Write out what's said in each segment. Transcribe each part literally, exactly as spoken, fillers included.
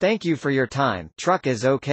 Thank you for your time. Truck is okay.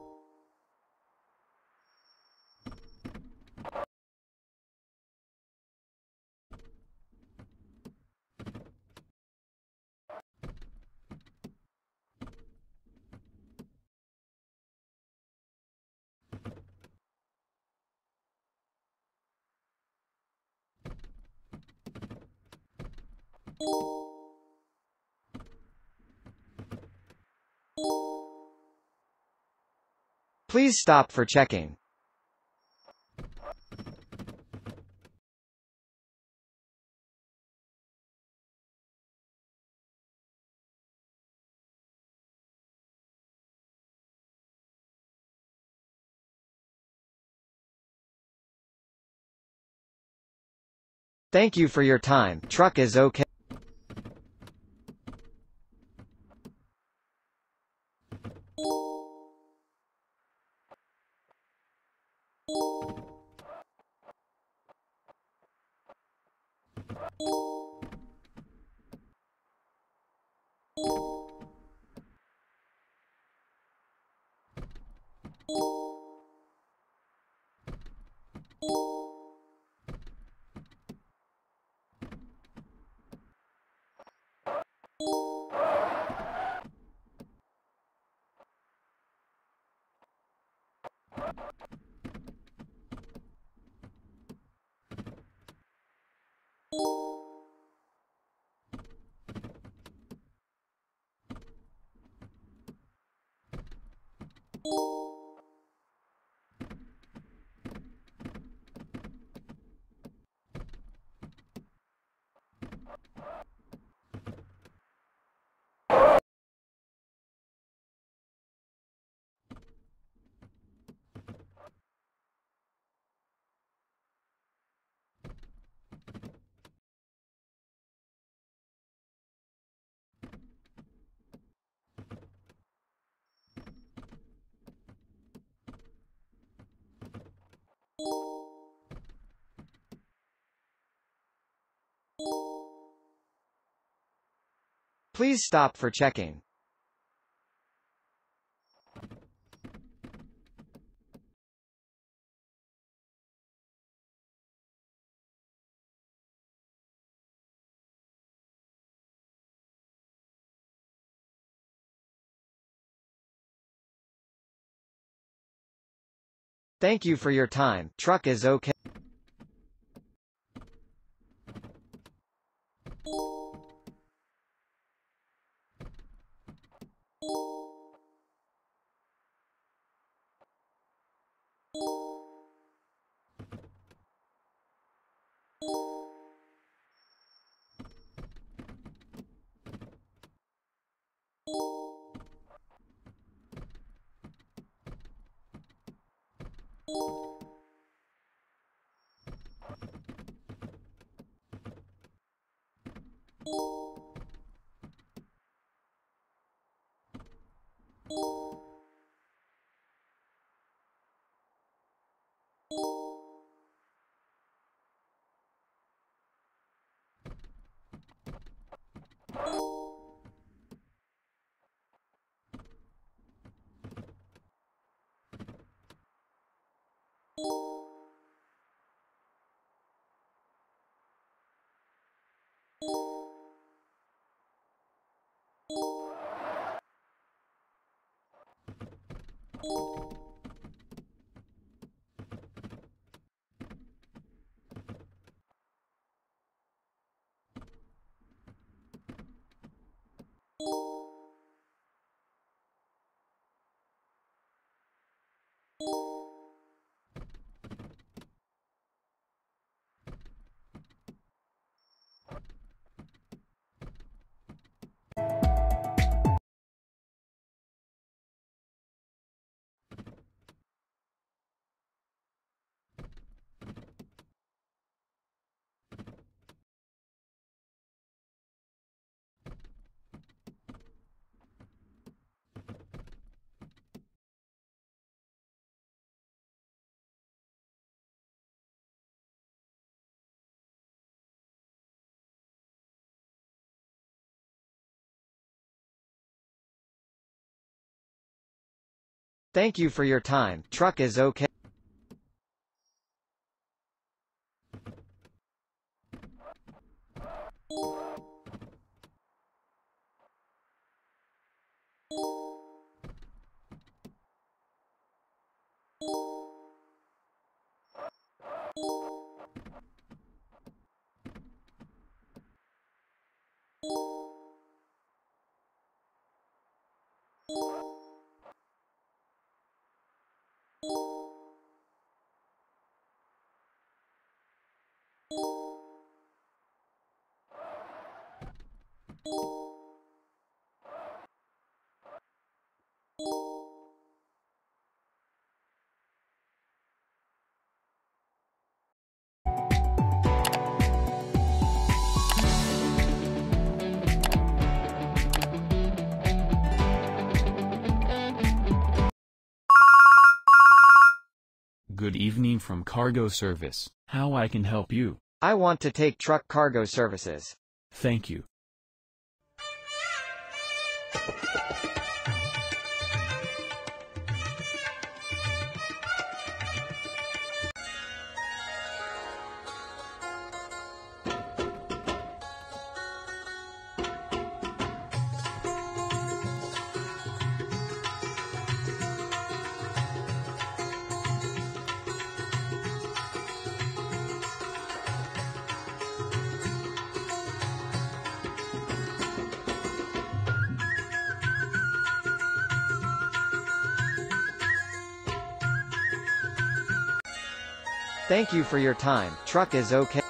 Please stop for checking. Thank you for your time. Truck is okay. Please stop for checking. Thank you for your time. Truck is okay. Thank you for your time. Truck is okay. Good evening from Cargo Service. How I can help you? I want to take truck cargo services. Thank you. Thank you for your time. Truck is okay.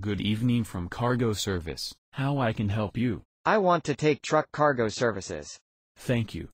Good evening from Cargo Service. How I can help you? I want to take truck cargo services. Thank you.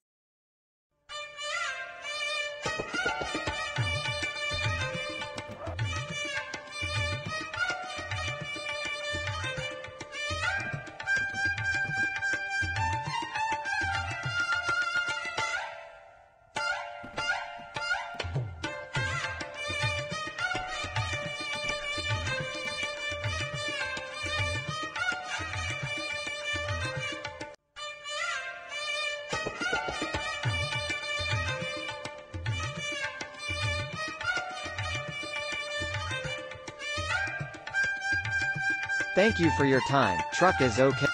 Thank you for your time. Truck is okay.